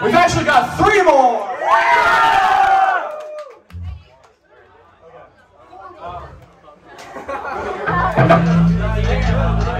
We've actually got 3 more! Okay.